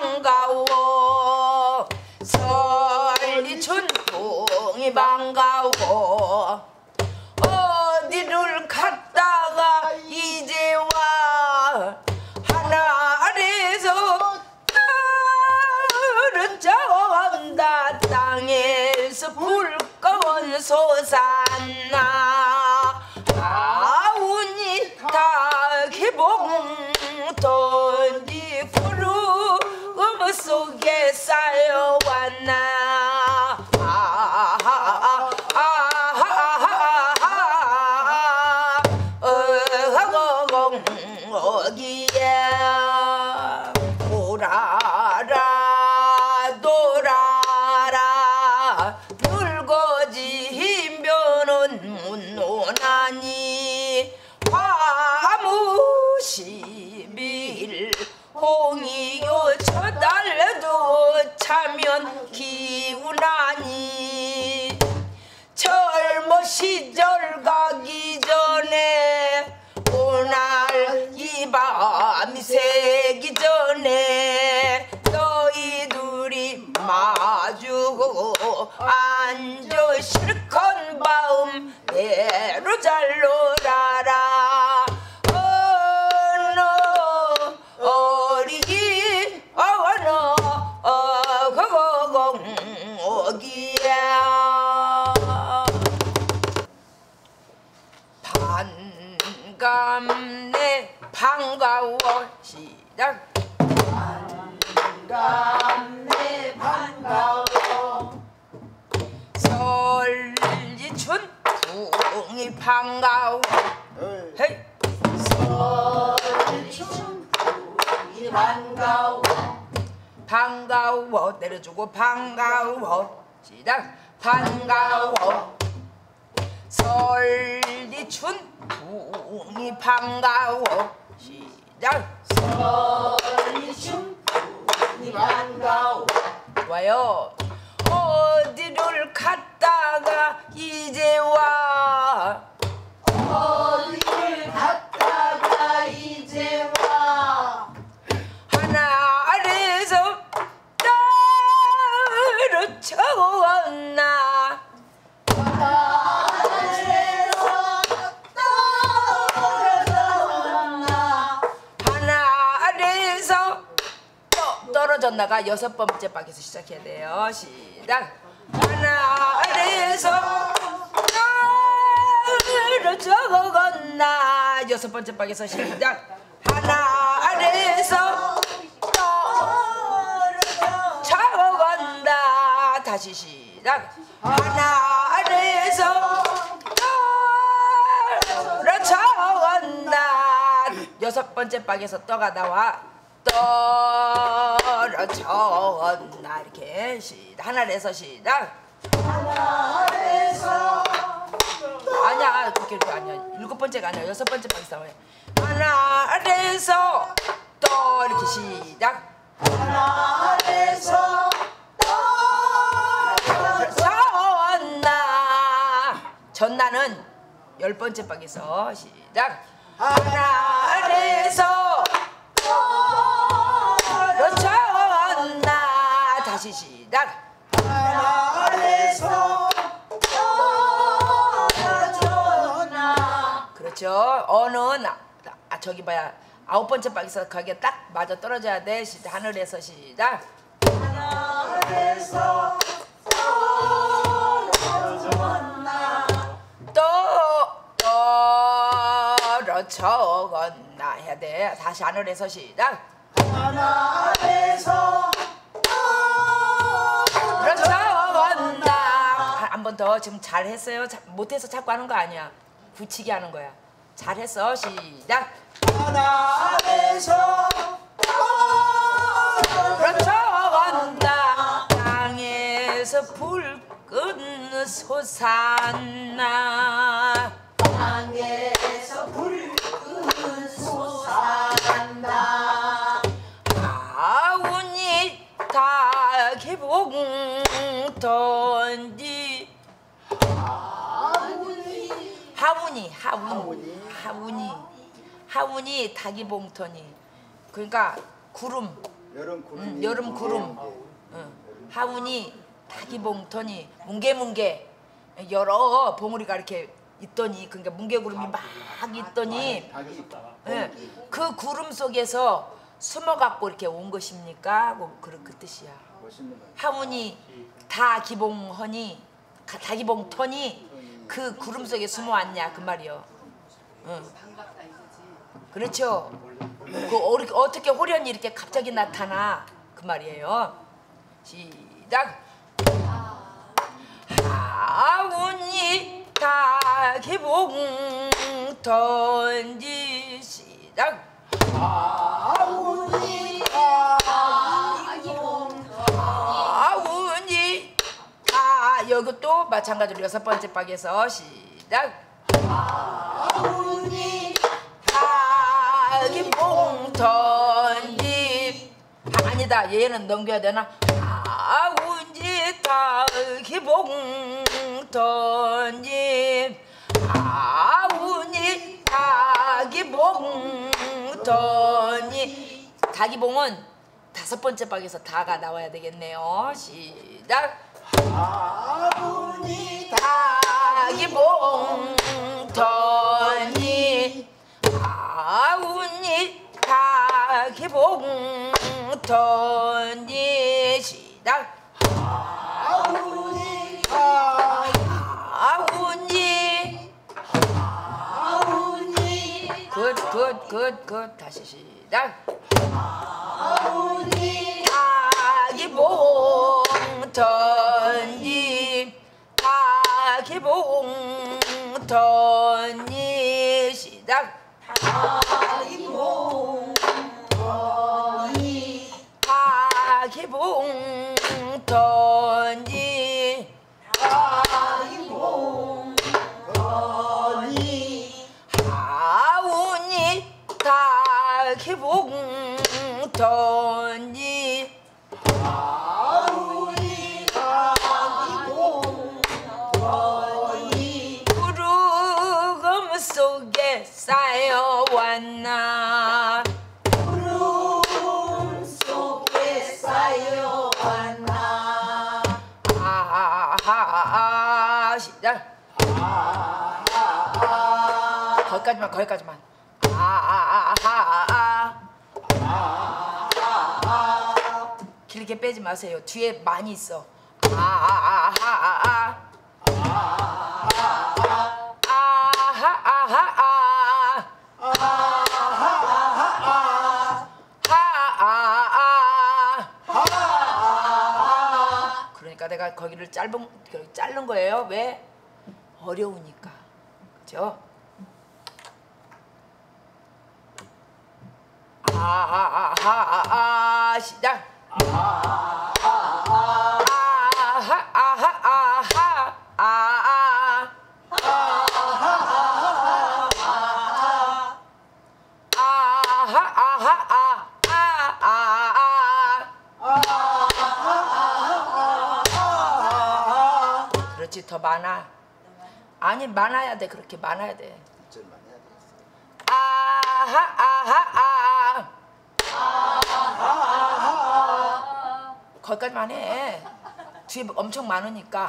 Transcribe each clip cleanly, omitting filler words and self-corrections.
반가워 설리춘풍이 반가워 어디를 갔다가 이제 와 하나 아래서 달은 저온다 땅에서 불꺼운 솟았나 아우니 다기봉돈이 구름 속에 쌓여왔나 차면 기운하니 젊어 시절 가기 전에 오늘 이 밤이 새기 전에 너희 둘이 마주고 앉아 실컷 마음대로 잘 놀아라 반갑네 반가워 시작 반갑네 반가워 설리춘풍이 반가워 헤이 설리춘풍이 반가워 반가워 내려주고 반가워 시작 반가워 설리춘풍이 반가워 시작 설리춘풍이 반가워 좋아요 어디를 갔다가 이제 와 어디를 갔다가 이제 와 하나 아래서 따로 쳐왔나 떨어졌나가 6번째 박에서 시작해야 돼요. 시작! 하나 아래에서 떨어져 건나 6번째 박에서 시작! 하나 아래에서 떨어져 건다 다시 시작! 하나 아래에서 떨어져 건나 6번째 박에서 떠가 나와 떨어졌나 이렇게 시작 하늘에서 시작 하늘에서 아니야 그렇게 아니야 7번째가 아니야 6번째 박사와 하늘에서 떠 이렇게 시작 하늘에서 떨어졌나 전나는 10번째 박에서 시작 하늘에서 떨어졌나 다시 시작 하늘에서 떨어졌나 그렇죠 어는 저기 뭐야 9번째 박에서 가게 딱 맞아 떨어져야 돼 하늘에서 시작 하늘에서 떨어졌나 떨어졌나 해야 돼 다시 하늘에서 시작 하늘에서 떨어졌나 한 번 더 지금 잘했어요 못해서 자꾸 하는 거 아니야 굳히게 하는 거야 잘했어 시작 하늘에서 떨어졌나 땅에서 불끈 솟았나 땅에서 불끈 솟았나 봉돈지 하운이 닭이 봉톤이 그러니까 구름 여름 구름. 하운이 닭이 봉더니 뭉게뭉게 여러 봉우리가 이렇게 있더니, 그러니까 뭉게구름이 막 있더니 그 구름 속에서 숨어갖고 이렇게 온 것입니까? 뭐 그런 그 뜻이야. 하운이 다기봉허니 다기봉터니 그 구름 속에 숨어왔냐 그 말이요. 응. 그렇죠. 그 어떻게 호련이 이렇게 갑자기 나타나 그 말이에요. 시작. 하운이 다기봉터니 시작. 하운이 다기봉터니. 하운이 다 여기 또 마찬가지로 여섯 번째 박에서 시작. 하운이 다기봉터니. 아니다, 얘는 넘겨야 되나? 하운이 다기봉터니. 하운이 다기봉 더니. 다기봉은 다섯 번째 박에서 다가 나와야 되겠네요. 시작. 하운이 다기봉 더니. 하운이 다기봉 더니. 시작. 하운이 굿. 다시 시작. 하운이 다기봉터니. 다기봉터니. 시작. 다기봉터니. 다기봉터니. 다기봉터니. 하운이 다기봉터니. 하운이 다기봉터니. 구름 속에 쌓여왔나. 구름 속에 쌓여왔나. 아하하. 시작. 아하하. 거기까지만. 길게 빼지 마세요. 뒤에 많이 있어. 그러니까 내가 거기를 자른 거예요. 왜? 어려우니까. 그죠? 시작. 그렇지, 더 많아. 아니, 많아야 돼. 그렇게 많아야 돼. 거기까지만 해. 뒤에 엄청 많으니까.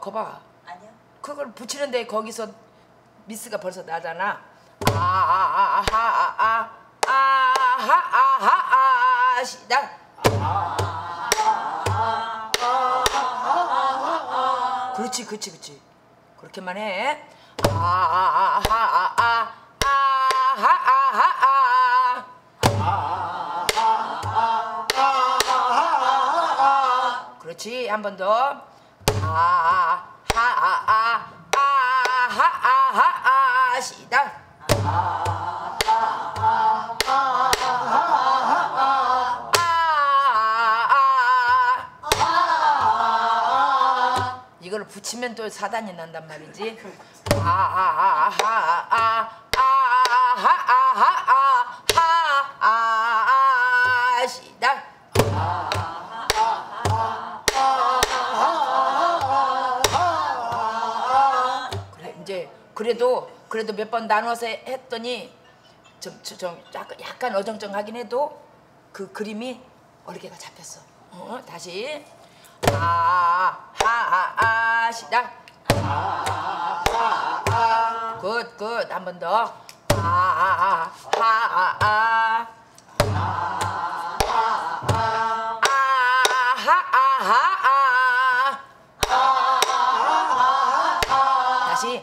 거봐. 아니요. 그걸 붙이는데 거기서 미스가 벌써 나잖아. 시작. 그렇지. 그렇게만 해. 그렇지, 한 번 더. 시작. 이걸 붙이면 또 사단이 난단 말이지. 시작. 그래 이제 그래도 몇 번 나눠서 했더니 좀 약간 어정쩡하긴 해도 그 그림이 어리개가 잡혔어. 어? 다시. 시작. 굿. 한 번 더. 다시.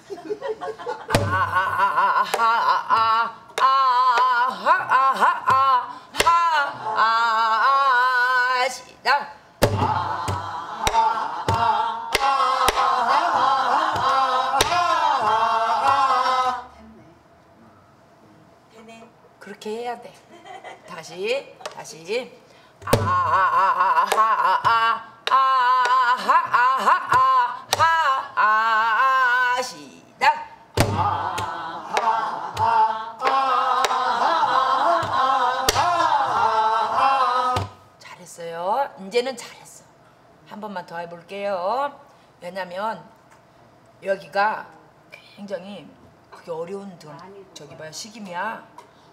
시작. 그렇게 해야 돼. 다시. 시작. 잘했어요. 이제는 잘했어. 한 번만 더 해볼게요. 왜냐면 여기가 굉장히 그게 어려운 등 저기 봐요. 식임이야.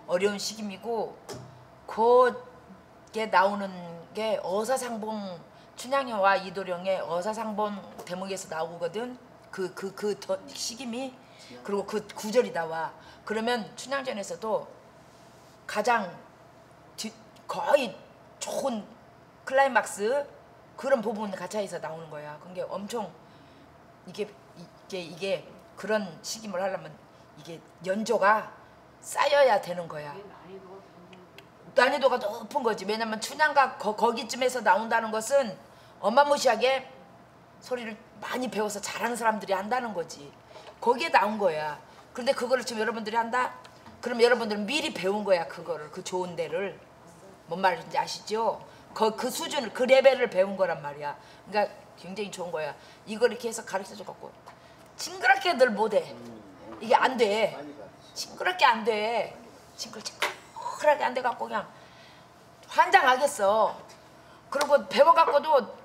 어려운 식임이고 곧게 나오는 게 어사상봉 춘향여와 이도령의 어사상봉 대목에서 나오거든. 그 식임이 그리고 그 구절이 나와. 그러면 춘향전에서도 가장 거의 좋은 클라이막스 그런 부분 가차에서 나오는 거야. 그게 엄청 이게 그런 식임을 하려면 이게 연조가 쌓여야 되는 거야. 난이도가 높은 거지. 왜냐면 춘향가 거기쯤에서 나온다는 것은 어마무시하게 소리를 많이 배워서 잘하는 사람들이 한다는 거지. 거기에 나온 거야. 그런데 그거를 지금 여러분들이 한다? 그럼 여러분들은 미리 배운 거야. 그거를. 그 좋은 데를. 뭔 말인지 아시죠? 그 수준을, 그 레벨을 배운 거란 말이야. 그러니까 굉장히 좋은 거야. 이걸 이렇게 해서 가르쳐줘갖고 징그럽게 늘 못해. 이게 안 돼. 징그럽게 안 돼. 징글징글하게 안 돼갖고 그냥 환장하겠어. 그리고 배워갖고도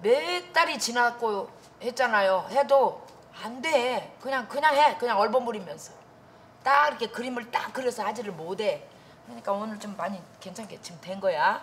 몇 달이 지났고 했잖아요. 해도 안 돼. 그냥 해. 그냥 얼버무리면서. 딱 이렇게 그림을 딱 그려서 하지를 못해. 그러니까 오늘 좀 많이 괜찮게 지금 된 거야.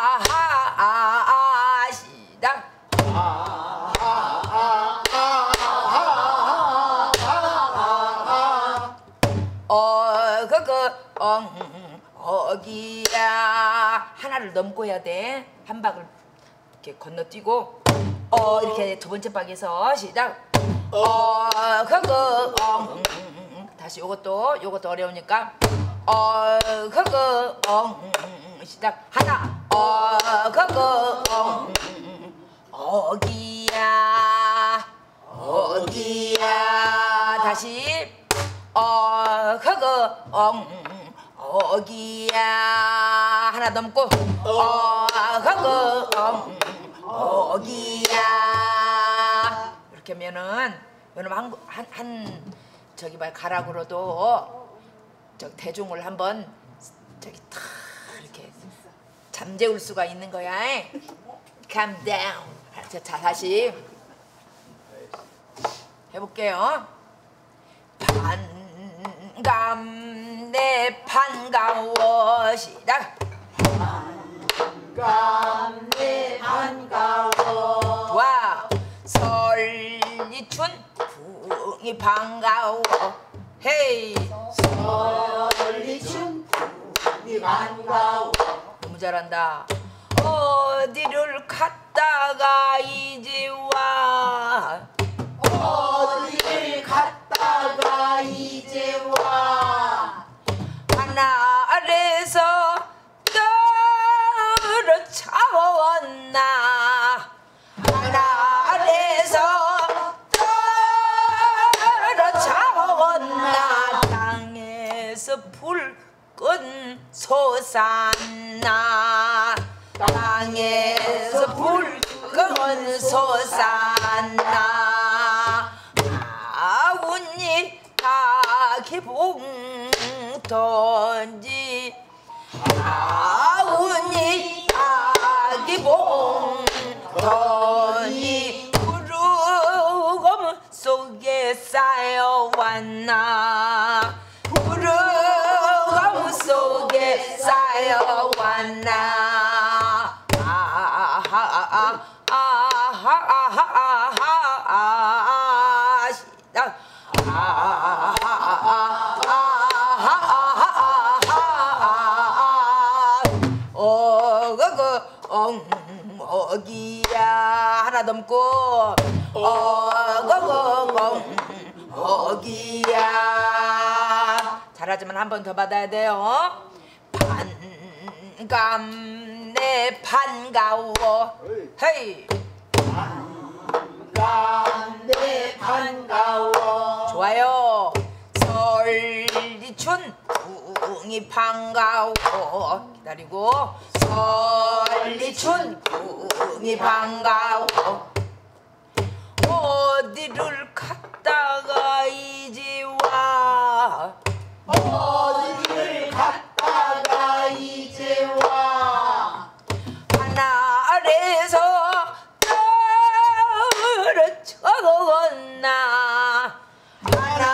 어기야 하나를 넘고 해야 돼. 한 박을 이렇게 건너뛰고 이렇게 두 번째 박에서 시작. 다시 요것도 어려우니까 시작. 하나. 어기야 다시. 어기야 하나 넘고 어기야 이렇게 하면은 여러분 한 저기 말 가락으로도 저 대중을 한번 저기 탁 이렇게 잠재울 수가 있는 거야. Calm down. 자 다시. 해볼게요. 반감내 반가워시다. 반감내 반가워. 와 설리춘 궁이 반가워. 헤이 설리춘 궁이 반가워. 너무 잘한다. 어디를 갔다가 이제 와. 어디를 갔다가 이제 와. 하나 아래서 떨어 차왔나. 하나 아래서 떨어 차왔나. 땅에서 불끈 솟았나. 땅에서 불끈 솟았나. 아우님 다기봉 던지. 아우님 다기봉 던지. 구름 속에 쌓여왔나. 구름 속에 쌓여왔나. 어기야 하나 넘고. 어거거거 어기야. 잘하지만 한 번 더 받아야 돼요. 반감내 반가워. 헤이 반감내 반가워. 좋아요. 설리춘 궁이 반가워. 기다리고 설리춘 궁이 반가워. 어디를 갔다가 이제 와. 어디를 갔다가 이제 와. 하나 아래서 떨어 차가웠나. 하나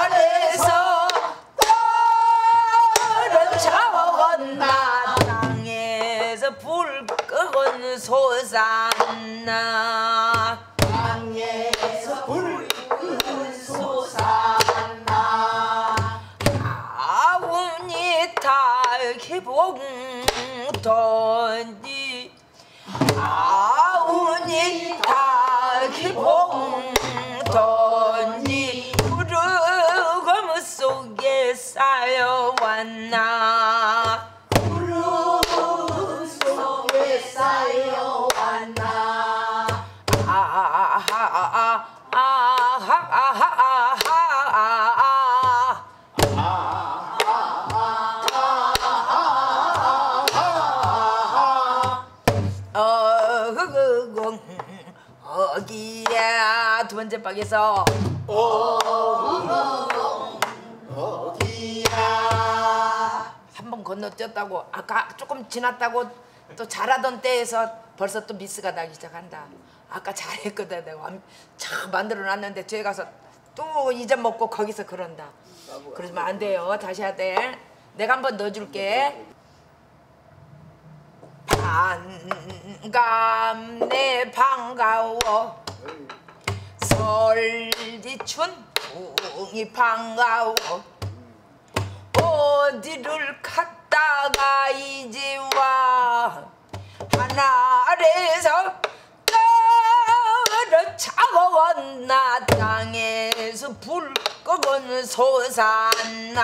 아래서 떨어 차가웠나. 땅에서 불끈 솟았나. 땅에서 불끈 솟았나. 아우니 달기봉 던지. 아우니 달기봉 던지. 구름 속에 쌓여왔나. 구름 속에 쌓여왔나. 어기야. 두 번째 박에서 어기야. 한 번 건너뛰었다고 아까 조금 지났다고 또 잘하던 때에서 벌써 또 미스가 나기 시작한다. 아까 잘했거든. 내가 참 만들어놨는데 뒤에 가서 또 잊어먹고 거기서 그런다. 그러면 안 돼요. 다시 해야 돼. 내가 한 번 넣어줄게. 반감내 반가워. 설리춘 궁이 반가워. 어디를 갔다가 이제 와. 하나 아래서 떨어 차가웠나. 땅에서 불끈 솟았나.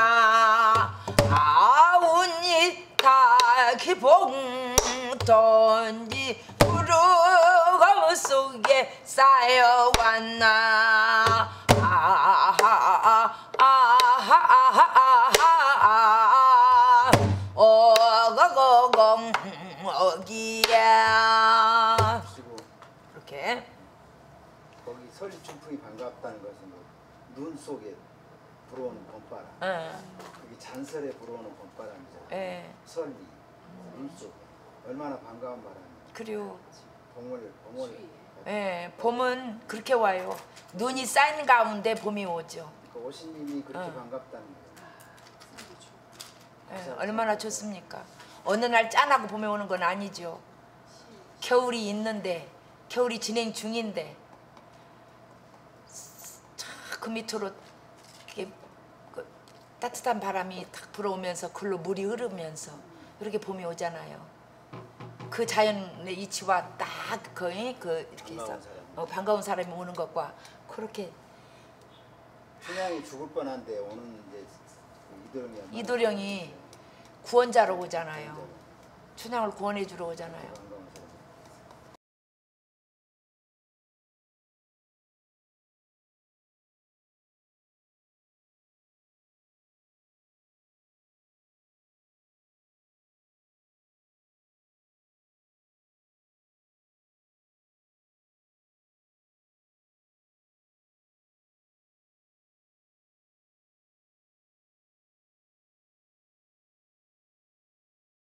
아우니 달기봉 던지. 구름 속에 쌓여왔나. 아하아하아하아하아. 어거거거 어기야. 이렇게 거기 설리춘풍이 반갑다는 것은 눈 속에 불어오는 봄바람. 이게 잔설에 불어오는 봄바람이잖아요. 설리 눈 속에 얼마나 반가운 바람이. 그래요. 봄을 예, 봄은 그렇게 와요. 눈이 쌓인 가운데 봄이 오죠. 그 오신님이 그렇게 반갑다는 거예요. 예, 얼마나 좋습니까? 어느 날 짠하고 봄에 오는 건 아니죠. 겨울이 있는데, 겨울이 진행 중인데 그 밑으로 이렇게 따뜻한 바람이 탁 불어오면서 글로 물이 흐르면서 이렇게 봄이 오잖아요. 그 자연의 이치와 딱 거의 그 이렇게 해서 반가운 사람이 오는 것과 그렇게. 춘향이 죽을 뻔한데 오는 이제 이도령이 구원자로 오잖아요. 춘향을 구원해 주러 오잖아요.